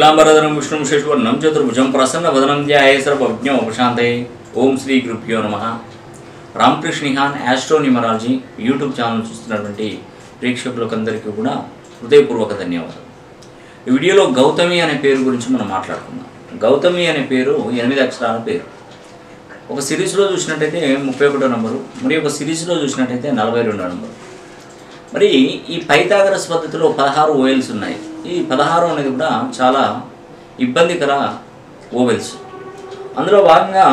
शुक्लांबरधरं विष्णुं शशिवर्णं चतुर्भुजं प्रसन्नवदनं ध्यायेत् सर्वविघ्नोपशान्तये। ओम श्री ग्रूप नमः। राम कृष्ण निहान एस्ट्रोन्यूमरालजी यूट्यूब चैनल చూస్తున్నటువంటి ప్రేక్షకులందరికీ కూడా హృదయపూర్వక ధన్యవాదాలు। ఈ వీడియోలో గౌతమి అనే పేరు గురించి మనం మాట్లాడుకుందాం। గౌతమి అనే పేరు 8 అక్షరాల పేరు। ఒక సిరీస్ లో చూసినట్లయితే 31వ నంబరు, మరి ఒక సిరీస్ లో చూసినట్లయితే 42వ నంబరు। మరి ఈ పైథాగరస్ పద్ధతిలో 16 ఓవెల్స్ ఉన్నాయి। ఈ 16 అనేది కూడా చాలా ఇబ్బందికర ఓవెల్స్। అందులో భాగంగా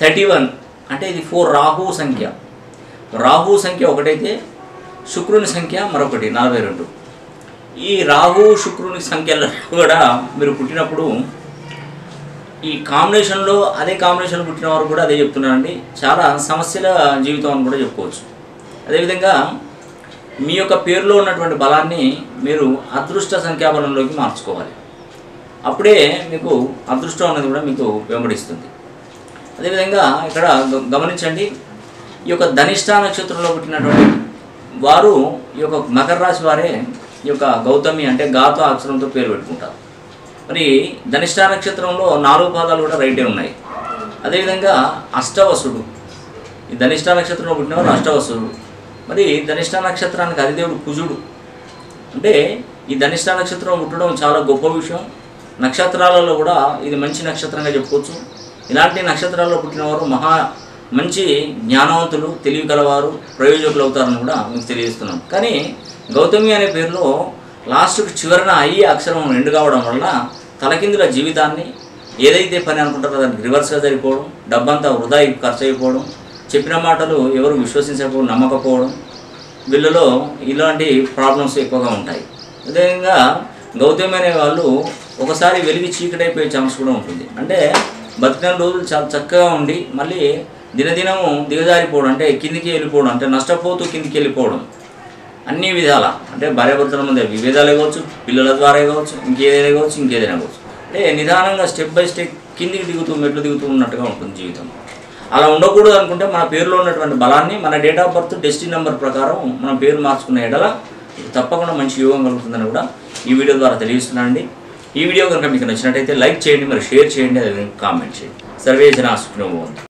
31 అంటే ఇది 4 రాహు సంఖ్య। రాహు సంఖ్య ఒకటైతే శుక్రుని సంఖ్య మరొకటి 42। ఈ రాహు శుక్రుని సంఖ్యలు కూడా మీరు పుట్టినప్పుడు ఈ కాంబినేషన్లో అదే కాంబినేషన్ పుట్టిన వారు కూడా అదే చెప్తున్నారండి, చాలా సమస్యల జీవితం అని కూడా చెప్పుకోవచ్చు। అదేవిధంగా మీ యొక్క పేరులో ఉన్నటువంటి బలాన్ని మీరు అదృష్ట సంఖ్యాబలంలోకి మార్చుకోవాలి, అప్పుడే మీకు అదృష్టం అనేది కూడా మీకు వెంబడిస్తుంది। అదేవిధంగా ఇక్కడ గమనించండి, ఈ యొక్క ధనిష్ట నక్షత్రంలో పుట్టినటువంటి వారు ఈ యొక్క మకర రాశి వారే ఈ యొక్క గౌతమి అంటే గాతో అక్షరంతో పేరు పెట్టుకుంటారు। మరి ధనిష్ట నక్షత్రంలో 4 పాదాలు కూడా రైటే ఉన్నాయి। అదేవిధంగా అష్టవసుడు, ఈ ధనిష్ట నక్షత్రంలో పుట్టినవారు అష్టవసుడు। మరి ధనిష్ట నక్షత్రానికి అధిదేవుడు కుజుడు, అంటే ఈ ధనిష్ట నక్షత్రం పుట్టడం చాలా గొప్ప విషయం। నక్షత్రాలలో కూడా ఇది మంచి నక్షత్రంగా చెప్పుకోవచ్చు। ఇలాంటి నక్షత్రాల్లో పుట్టినవారు మహా మంచి జ్ఞానవంతులు, తెలివి కలవారు, ప్రయోజకులు అవుతారని కూడా మీకు తెలియజేస్తున్నాం। కానీ గౌతమి అనే పేరులో లాస్ట్కి చివరన అయ్యే అక్షరం 2 కావడం వల్ల తలకిందుల జీవితాన్ని ఏదైతే పని అనుకుంటారో దానికి రివర్స్గా జరిగిపోవడం, డబ్బంతా వృధా ఖర్చు అయిపోవడం, చెప్పిన మాటలు ఎవరు విశ్వసించకపోవడం, నమ్మకపోవడం, వీళ్ళలో ఇలాంటి ప్రాబ్లమ్స్ ఎక్కువగా ఉంటాయి। అదేవిధంగా గౌతమి అనే వాళ్ళు ఒకసారి వెలిగి చీకటైపోయే ఛాన్స్ కూడా ఉంటుంది, అంటే బతికిన రోజులు చాలా చక్కగా ఉండి మళ్ళీ దినదినము దిగజారిపోవడం, అంటే కిందికి వెళ్ళిపోవడం, అంటే నష్టపోతూ కిందికి వెళ్ళిపోవడం అన్ని విధాల, అంటే భార్యాభర్తల మధ్య విభేదాలు కావచ్చు, పిల్లల ద్వారా కావచ్చు, ఇంకేదైనా కావచ్చు, ఇంకేదైనా కావచ్చు, అంటే నిదానంగా స్టెప్ బై స్టెప్ కిందికి దిగుతూ మెట్లు దిగుతూ ఉన్నట్టుగా ఉంటుంది జీవితం। అలా ఉండకూడదు అనుకుంటే మన పేరులో ఉన్నటువంటి బలాన్ని మన date of birth destiny number ప్రకారం మన పేరు మార్చుకునే ఎడల తప్పకుండా మంచి యోగం కలుగుతుందని కూడా ఈ వీడియో ద్వారా తెలియజేస్తున్నానండి। ఈ వీడియో కనుక మీకు నచ్చినట్టయితే లైక్ చేయండి, మరి షేర్ చేయండి, అదేవిధంగా కామెంట్ చేయండి। సర్వే జనా సుఖినో భవంతు।